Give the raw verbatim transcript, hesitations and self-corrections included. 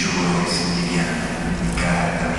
yo voy a ser liviano, mi cara.